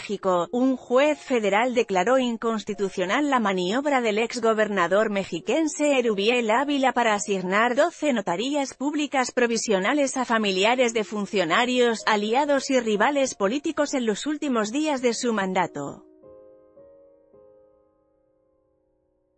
México, un juez federal declaró inconstitucional la maniobra del exgobernador mexiquense Eruviel Ávila para asignar 12 notarías públicas provisionales a familiares de funcionarios, aliados y rivales políticos en los últimos días de su mandato.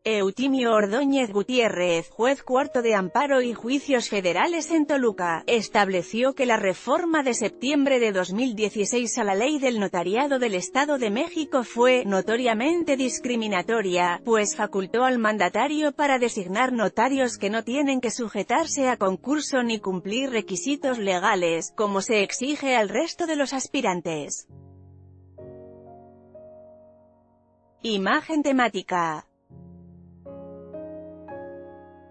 Eutimio Ordóñez Gutiérrez, juez cuarto de Amparo y Juicios Federales en Toluca, estableció que la reforma de septiembre de 2016 a la Ley del Notariado del Estado de México fue notoriamente discriminatoria, pues facultó al mandatario para designar notarios que no tienen que sujetarse a concurso ni cumplir requisitos legales, como se exige al resto de los aspirantes. Imagen temática.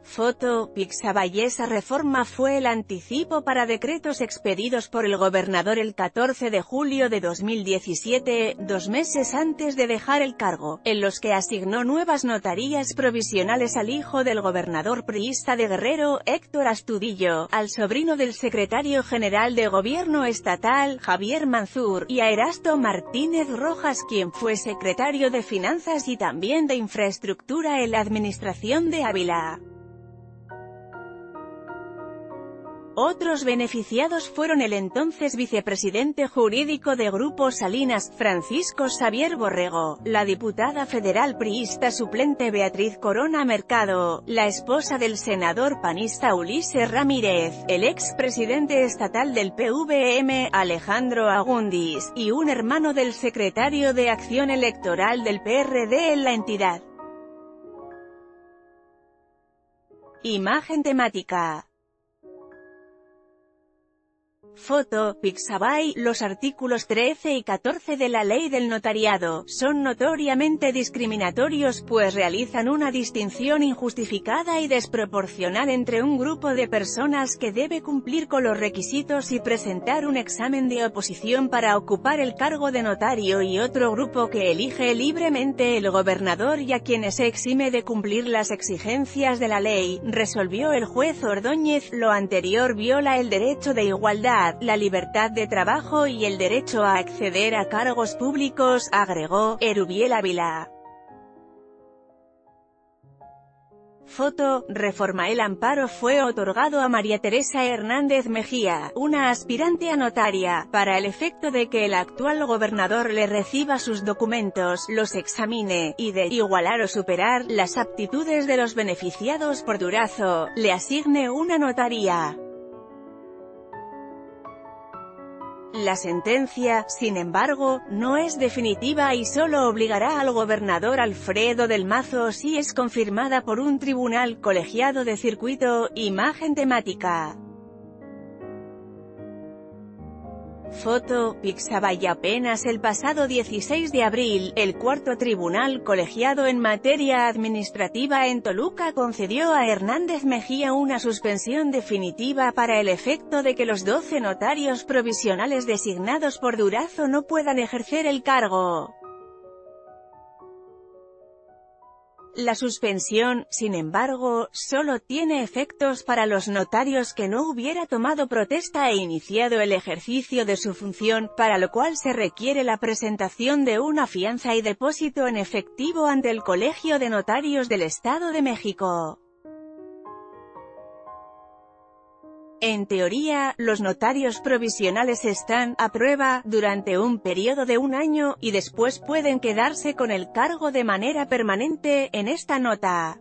Foto, Pixabay. Esa reforma fue el anticipo para decretos expedidos por el gobernador el 14 de julio de 2017, 2 meses antes de dejar el cargo, en los que asignó nuevas notarías provisionales al hijo del gobernador priista de Guerrero, Héctor Astudillo, al sobrino del secretario general de gobierno estatal, Javier Manzur, y a Erasto Martínez Rojas, quien fue secretario de Finanzas y también de Infraestructura en la administración de Ávila. Otros beneficiados fueron el entonces vicepresidente jurídico de Grupo Salinas, Francisco Xavier Borrego, la diputada federal priista suplente Beatriz Corona Mercado, la esposa del senador panista Ulises Ramírez, el expresidente estatal del PVM, Alejandro Agundis, y un hermano del secretario de Acción Electoral del PRD en la entidad. Imagen temática. Foto, Pixabay. Los artículos 13 y 14 de la Ley del Notariado son notoriamente discriminatorios, pues realizan una distinción injustificada y desproporcional entre un grupo de personas que debe cumplir con los requisitos y presentar un examen de oposición para ocupar el cargo de notario y otro grupo que elige libremente el gobernador y a quienes se exime de cumplir las exigencias de la ley, resolvió el juez Ordóñez. Lo anterior viola el derecho de igualdad, la libertad de trabajo y el derecho a acceder a cargos públicos, agregó Eruviel Ávila. Foto, reforma. El amparo fue otorgado a María Teresa Hernández Mejía, una aspirante a notaria, para el efecto de que el actual gobernador le reciba sus documentos, los examine, y de igualar o superar las aptitudes de los beneficiados por Durazo, le asigne una notaría. La sentencia, sin embargo, no es definitiva y solo obligará al gobernador Alfredo del Mazo si es confirmada por un tribunal colegiado de circuito. Imagen temática. Foto, Pixabay. Apenas el pasado 16 de abril, el cuarto tribunal colegiado en materia administrativa en Toluca concedió a Hernández Mejía una suspensión definitiva para el efecto de que los 12 notarios provisionales designados por Durazo no puedan ejercer el cargo. La suspensión, sin embargo, solo tiene efectos para los notarios que no hubiera tomado protesta e iniciado el ejercicio de su función, para lo cual se requiere la presentación de una fianza y depósito en efectivo ante el Colegio de Notarios del Estado de México. En teoría, los notarios provisionales están a prueba durante un periodo de 1 año, y después pueden quedarse con el cargo de manera permanente. En esta nota,